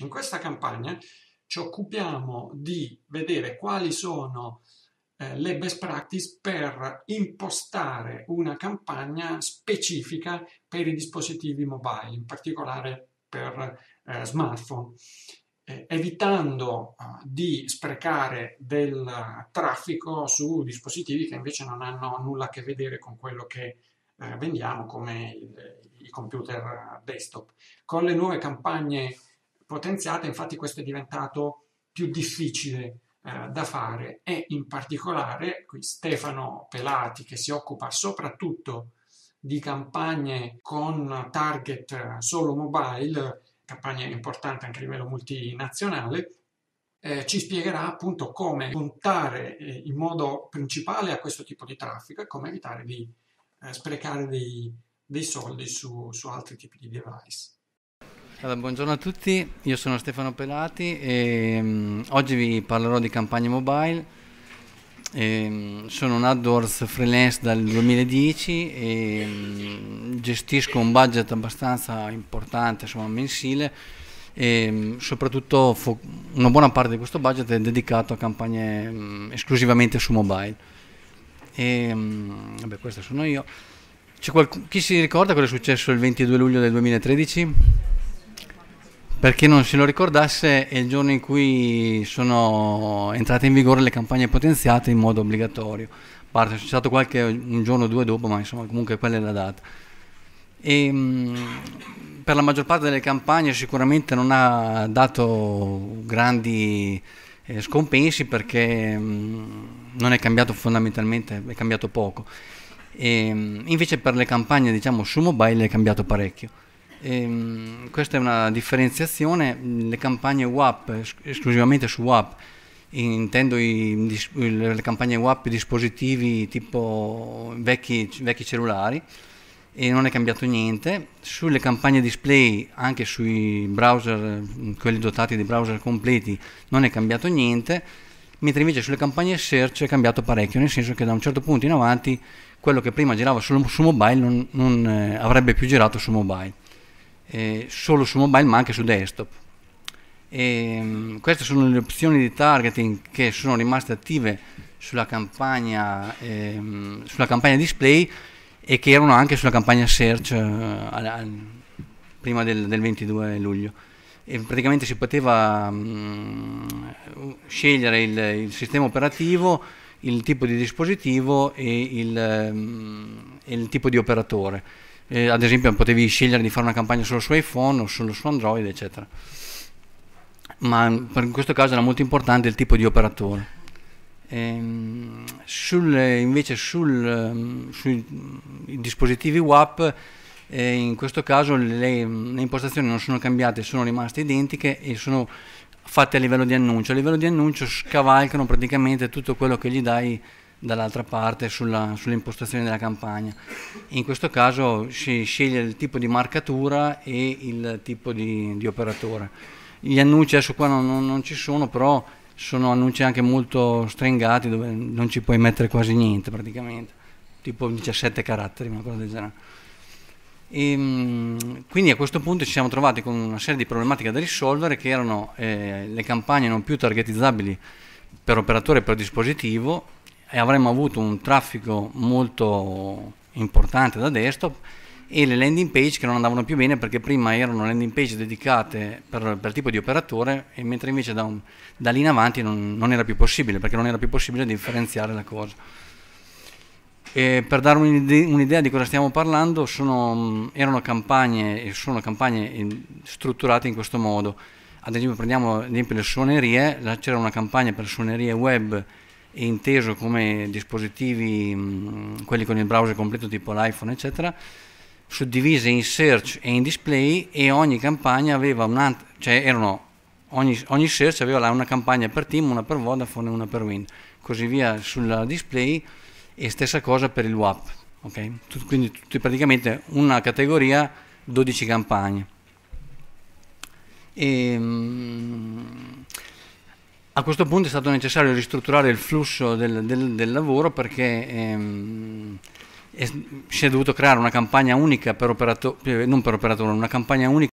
In questa campagna ci occupiamo di vedere quali sono le best practice per impostare una campagna specifica per i dispositivi mobile, in particolare per smartphone, evitando di sprecare del traffico su dispositivi che invece non hanno nulla a che vedere con quello che vendiamo, come i computer desktop. Con le nuove campagne potenziate, infatti, questo è diventato più difficile da fare, e in particolare qui Stefano Pelati, che si occupa soprattutto di campagne con target solo mobile, campagne importanti anche a livello multinazionale, ci spiegherà appunto come puntare in modo principale a questo tipo di traffico e come evitare di sprecare dei soldi su altri tipi di device. Allora, buongiorno a tutti, io sono Stefano Pelati e oggi vi parlerò di campagne mobile. Sono un AdWords freelance dal 2010 e gestisco un budget abbastanza importante, insomma mensile, e soprattutto una buona parte di questo budget è dedicato a campagne esclusivamente su mobile. Vabbè, questo sono io. Chi si ricorda cosa è successo il 22 luglio del 2013? Per chi non se lo ricordasse, è il giorno in cui sono entrate in vigore le campagne potenziate in modo obbligatorio. Parte, c'è stato un giorno o due dopo, ma insomma comunque quella è la data. Per la maggior parte delle campagne sicuramente non ha dato grandi scompensi, perché non è cambiato fondamentalmente, è cambiato poco. Invece per le campagne, diciamo, su mobile è cambiato parecchio. Questa è una differenziazione. Le campagne WAP, esclusivamente su WAP, intendo le campagne WAP dispositivi tipo vecchi cellulari, e non è cambiato niente. Sulle campagne display, anche sui browser, quelli dotati di browser completi, non è cambiato niente, mentre invece sulle campagne search è cambiato parecchio, nel senso che da un certo punto in avanti quello che prima girava solo su mobile non avrebbe più girato su mobile, solo su mobile ma anche su desktop. Queste sono le opzioni di targeting che sono rimaste attive sulla campagna display, e che erano anche sulla campagna search prima del 22 luglio. E praticamente si poteva scegliere il sistema operativo, il tipo di dispositivo e il tipo di operatore. Ad esempio potevi scegliere di fare una campagna solo su iPhone o solo su Android, eccetera. Ma in questo caso era molto importante il tipo di operatore. Invece sui dispositivi WAP, in questo caso le impostazioni non sono cambiate, sono rimaste identiche e sono fatte a livello di annuncio. A livello di annuncio scavalcano praticamente tutto quello che gli dai dall'altra parte sulle impostazioni della campagna. In questo caso si sceglie il tipo di marcatura e il tipo di operatore. Gli annunci adesso qua non ci sono, però sono annunci anche molto stringati, dove non ci puoi mettere quasi niente praticamente, tipo 17 caratteri, una cosa del genere. Quindi a questo punto ci siamo trovati con una serie di problematiche da risolvere, che erano le campagne non più targetizzabili per operatore e per dispositivo, e avremmo avuto un traffico molto importante da desktop, e le landing page che non andavano più bene, perché prima erano landing page dedicate per tipo di operatore, e mentre invece da lì in avanti non era più possibile, perché non era più possibile differenziare la cosa. Per dare un'idea di cosa stiamo parlando, sono campagne strutturate in questo modo. Ad esempio prendiamo le suonerie. C'era una campagna per suonerie web, inteso come dispositivi quelli con il browser completo tipo l'iPhone eccetera, suddivise in search e in display, e ogni campagna aveva ogni search aveva una campagna per team, una per Vodafone e una per Wind, così via sulla display. E stessa cosa per il WAP, okay? Quindi praticamente una categoria, 12 campagne. A questo punto è stato necessario ristrutturare il flusso del lavoro, perché si è dovuto creare una campagna unica per operatore, non per operatore, una campagna unica